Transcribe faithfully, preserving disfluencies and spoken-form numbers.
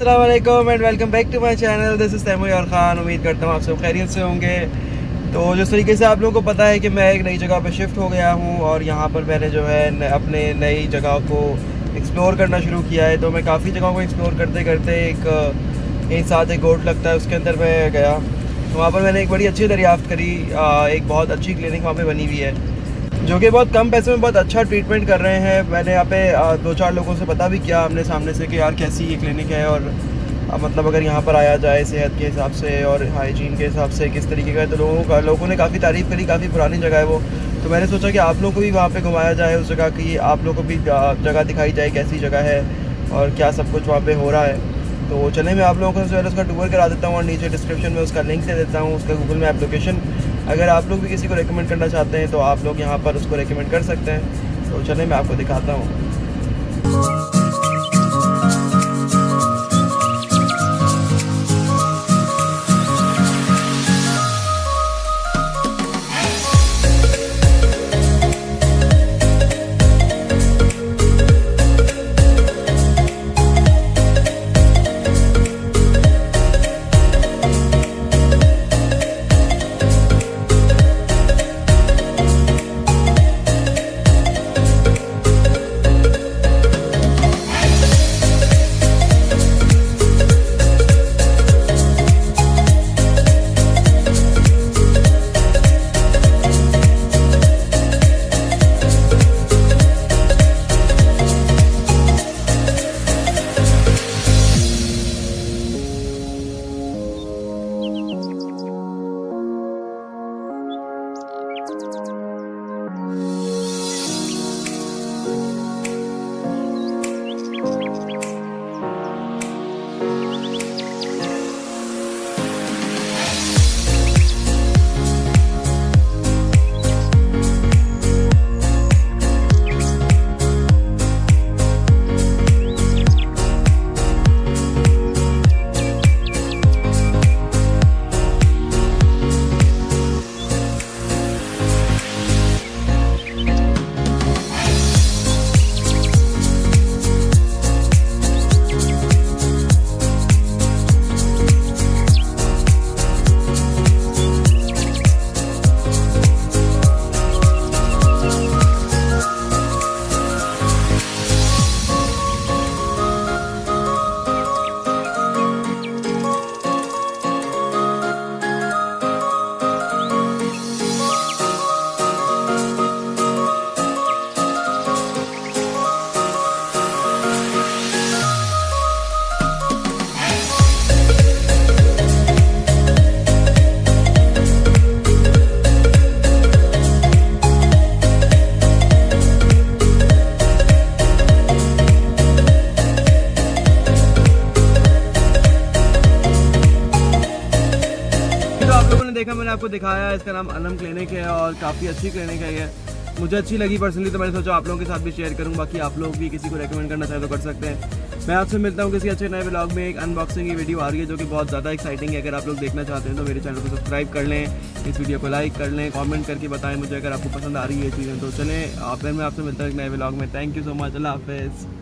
अस्सलाम वालेकुम and welcome back to my channel. This is Taimur Yar Khan. उम्मीद करता हूँ आप सब खैरियत से होंगे। तो जिस तरीके से आप लोगों को पता है कि मैं एक नई जगह पर शिफ्ट हो गया हूँ और यहाँ पर मैंने जो है अपने नई जगह को एक्सप्लोर करना शुरू किया है। तो मैं काफ़ी जगहों को एक्सप्लोर करते करते एक एक साथ एक गोट लगता है उसके अंदर मैं गया। तो वहाँ पर मैंने एक बड़ी अच्छी दरियाफ्त करी। एक बहुत अच्छी क्लिनिक वहाँ पर बनी हुई है जो कि बहुत कम पैसे में बहुत अच्छा ट्रीटमेंट कर रहे हैं। मैंने यहाँ पे दो चार लोगों से पता भी किया हमने सामने से कि यार कैसी ये क्लिनिक है और मतलब अगर यहाँ पर आया जाए सेहत के हिसाब से और हाइजीन के हिसाब से किस तरीके का है। तो लोगों का लोगों ने काफ़ी तारीफ़ करी। काफ़ी पुरानी जगह है वो। तो मैंने सोचा कि आप लोगों को भी वहाँ पे घुमाया जाए उस जगह की, आप लोगों को भी जगह दिखाई जाए कैसी जगह है और क्या सब कुछ वहाँ पे हो रहा है। तो चले मैं आप लोगों को जो है उसका टूर करा देता हूँ और नीचे डिस्क्रिप्शन में उसका लिंक दे देता हूँ, उसका गूगल मैप लोकेशन। अगर आप लोग भी किसी को रिकमेंड करना चाहते हैं तो आप लोग यहाँ पर उसको रिकमेंड कर सकते हैं। तो चले मैं आपको दिखाता हूँ। देखा मैंने आपको दिखाया है, इसका नाम अनम क्लिनिक है और काफ़ी अच्छी क्लिनिक है ये। मुझे अच्छी लगी पर्सनली तो मैंने सोचा आप लोगों के साथ भी शेयर करूँ। बाकी आप लोग भी किसी को रेकमेंड करना चाहे तो कर सकते हैं। मैं आपसे मिलता हूँ किसी अच्छे नए ब्लॉग में। एक अनबॉक्सिंग की वीडियो आ रही है जो कि बहुत ज़्यादा एक्साइटिंग है। अगर आप लोग देखना चाहते हैं तो मेरे चैनल को सब्सक्राइब कर लें, इस वीडियो को लाइक कर लें, कॉमेंट करके बताएँ मुझे अगर आपको पसंद आ रही है चीज़ें। तो चलें आप मैं आपसे मिलता हूँ एक नए ब्लॉग में। Thank you so much. अल्लाह हाफिज़।